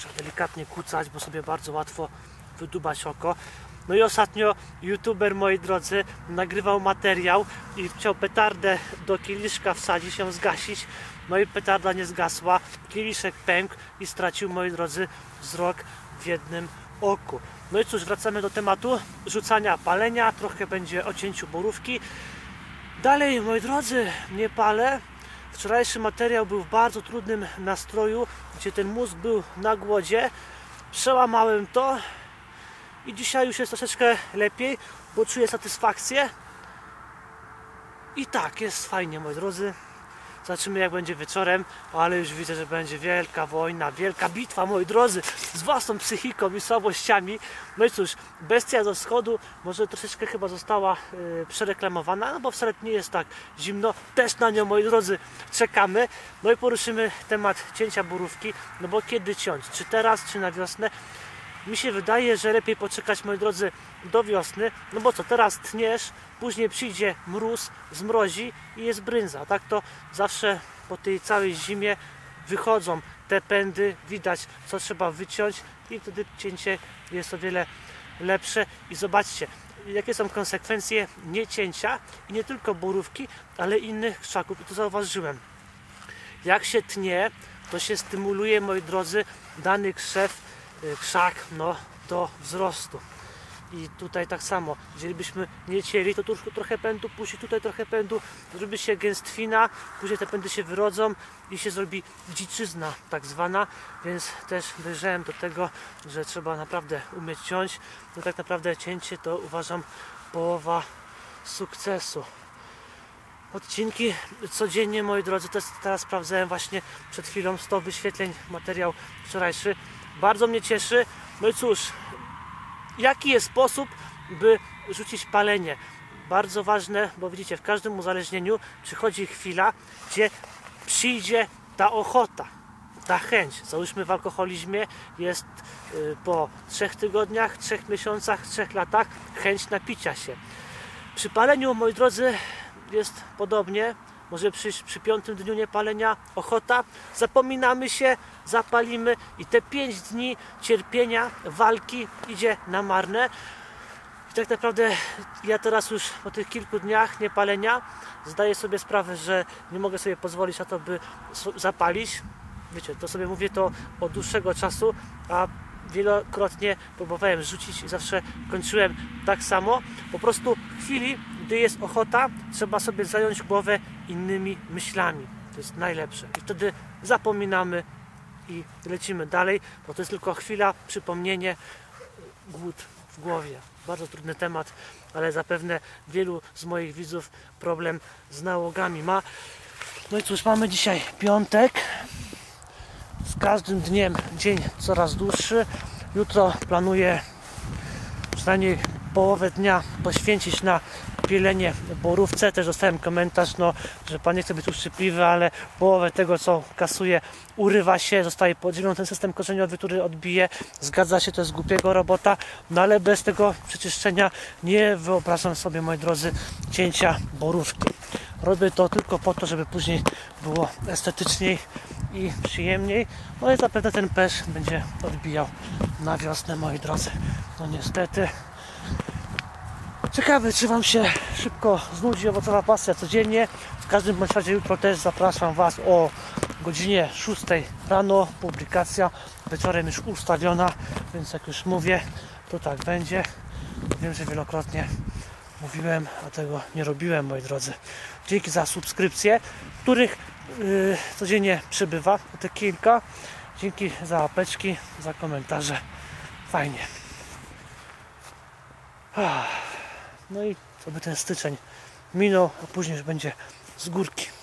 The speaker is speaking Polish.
trzeba delikatnie kucać, bo sobie bardzo łatwo wydubać oko. No i ostatnio youtuber, moi drodzy, nagrywał materiał i chciał petardę do kieliszka wsadzić, ją zgasić. No i petarda nie zgasła, kieliszek pękł i stracił, moi drodzy, wzrok w jednym oku. No i cóż, wracamy do tematu rzucania, palenia, trochę będzie o cięciu borówki. Dalej, moi drodzy, nie palę. Wczorajszy materiał był w bardzo trudnym nastroju, gdzie ten mózg był na głodzie. Przełamałem to i dzisiaj już jest troszeczkę lepiej, bo czuję satysfakcję. I tak, jest fajnie, moi drodzy. Zobaczymy, jak będzie wieczorem, ale już widzę, że będzie wielka wojna, wielka bitwa, moi drodzy, z własną psychiką i słabościami. No i cóż, bestia ze wschodu może troszeczkę chyba została przereklamowana, no bo wcale nie jest tak zimno, też na nią, moi drodzy, czekamy. No i poruszymy temat cięcia borówki, no bo kiedy ciąć, czy teraz, czy na wiosnę? Mi się wydaje, że lepiej poczekać, moi drodzy, do wiosny, no bo co, teraz tniesz, później przyjdzie mróz, zmrozi i jest brynza. Tak to zawsze po tej całej zimie wychodzą te pędy, widać co trzeba wyciąć i wtedy cięcie jest o wiele lepsze. I zobaczcie, jakie są konsekwencje niecięcia i nie tylko borówki, ale innych krzaków. I to zauważyłem. Jak się tnie, to się stymuluje, moi drodzy, dany krzak, no, do wzrostu. I tutaj tak samo, jeżeli byśmy nie cięli, to tu trochę pędu puści, tutaj trochę pędu, zrobi się gęstwina, później te pędy się wyrodzą i się zrobi dziczyzna tak zwana, więc też dojrzałem do tego, że trzeba naprawdę umieć ciąć. No tak naprawdę cięcie to uważam połowa sukcesu. Odcinki codziennie, moi drodzy, teraz sprawdzałem właśnie przed chwilą 100 wyświetleń, materiał wczorajszy. Bardzo mnie cieszy. No i cóż, jaki jest sposób, by rzucić palenie? Bardzo ważne, bo widzicie, w każdym uzależnieniu przychodzi chwila, gdzie przyjdzie ta ochota, ta chęć. Załóżmy, w alkoholizmie jest po 3 tygodniach, 3 miesiącach, 3 latach chęć napicia się. Przy paleniu, moi drodzy, jest podobnie. Może przyjść przy 5. dniu niepalenia ochota, zapominamy się, zapalimy i te 5 dni cierpienia, walki idzie na marne. I tak naprawdę ja teraz już po tych kilku dniach niepalenia zdaję sobie sprawę, że nie mogę sobie pozwolić na to, by zapalić. Wiecie, to sobie mówię to od dłuższego czasu, a wielokrotnie próbowałem rzucić i zawsze kończyłem tak samo. Po prostu w chwili, gdy jest ochota, trzeba sobie zająć głowę innymi myślami. To jest najlepsze. I wtedy zapominamy i lecimy dalej, bo to jest tylko chwila, przypomnienie, głód w głowie. Bardzo trudny temat, ale zapewne wielu z moich widzów problem z nałogami ma. No i cóż, mamy dzisiaj piątek. Z każdym dniem dzień coraz dłuższy. Jutro planuję przynajmniej połowę dnia poświęcić na pilenie borówce. Też dostałem komentarz, no, że pan nie chce być uszczypliwy, ale połowę tego, co kasuje, urywa się, zostaje podzielony ten system korzeniowy, który odbije. Zgadza się, to jest głupiego robota, no ale bez tego przeczyszczenia nie wyobrażam sobie, moi drodzy, cięcia borówki. Robię to tylko po to, żeby później było estetyczniej i przyjemniej, no i zapewne ten pesz będzie odbijał na wiosnę, moi drodzy. No niestety. Ciekawe, czy wam się szybko znudzi owocowa pasja codziennie. W każdym bądź razie jutro też zapraszam was o godzinie 6 rano. Publikacja wieczorem już ustawiona, więc jak już mówię, to tak będzie. Wiem, że wielokrotnie mówiłem, a tego nie robiłem, moi drodzy. Dzięki za subskrypcje, których codziennie przybywa, te kilka. Dzięki za łapeczki, za komentarze. Fajnie. No i to by ten styczeń minął, a później już będzie z górki.